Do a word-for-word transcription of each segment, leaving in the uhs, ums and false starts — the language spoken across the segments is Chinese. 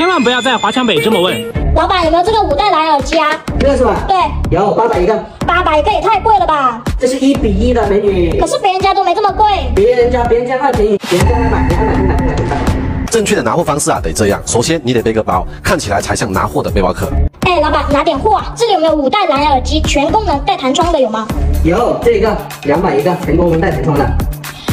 千万不要在华强北这么问。老板有没有这个五代蓝牙耳机啊？这个是吧？对，有八百一个。八百一个也太贵了吧？这是一比一的美女。可是别人家都没这么贵。别人家别人家那便宜，别人家还买，别人家买买买买买。 正确的拿货方式啊，得这样。首先，你得背个包，看起来才像拿货的背包客。哎，老板，拿点货啊！这里有没有五代蓝牙耳机，全功能带弹窗的有吗？有，这一个两百一个，全功能带弹窗的。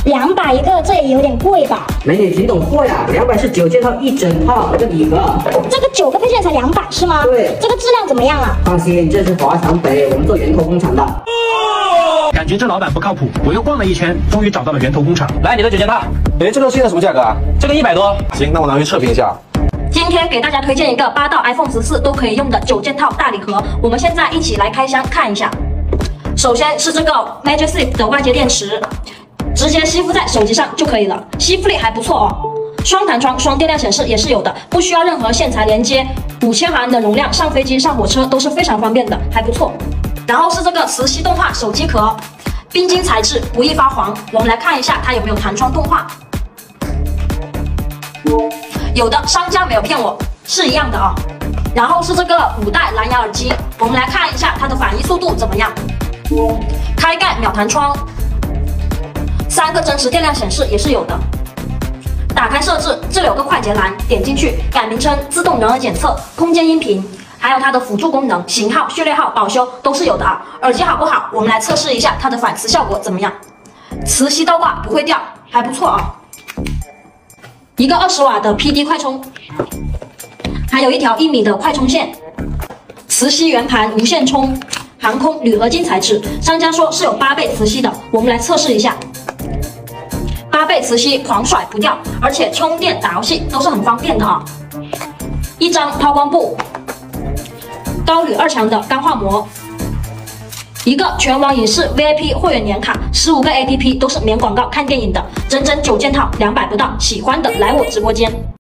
两百一个，这也有点贵吧？美女挺懂货呀，两百是九件套一整套，那个礼盒。这个九个配件才两百是吗？对。这个质量怎么样啊？放心，这是华强北，我们做源头工厂的。哦、感觉这老板不靠谱，我又逛了一圈，终于找到了源头工厂。来，你的九件套。 哎，这个现在什么价格啊？这个一百多。行，那我拿去测评一下。今天给大家推荐一个八到 iPhone 十四都可以用的九件套大礼盒，我们现在一起来开箱看一下。首先是这个 Magic Leap 的外接电池，直接吸附在手机上就可以了，吸附力还不错哦。双弹窗、双电量显示也是有的，不需要任何线材连接，五千毫安的容量，上飞机、上火车都是非常方便的，还不错。然后是这个磁吸动画手机壳，冰晶材质，不易发黄。我们来看一下它有没有弹窗动画。 有的商家没有骗我，是一样的啊、哦。然后是这个五代蓝牙耳机，我们来看一下它的反应速度怎么样。开盖秒弹窗，三个真实电量显示也是有的。打开设置，这里有个快捷栏，点进去改名称、自动人耳检测、空间音频，还有它的辅助功能、型号、序列号、保修都是有的啊。耳机好不好？我们来测试一下它的反磁效果怎么样。磁吸倒挂不会掉，还不错啊、哦。 一个二十瓦的 P D 快充，还有一条一米的快充线，磁吸圆盘无线充，航空铝合金材质，商家说是有八倍磁吸的，我们来测试一下。八倍磁吸狂甩不掉，而且充电打游戏都是很方便的啊、哦。一张抛光布，高铝二强的钢化膜，一个全网影视 V I P 会员年卡。 十五个 A P P 都是免广告看电影的，整整九件套，两百不到。喜欢的来我直播间。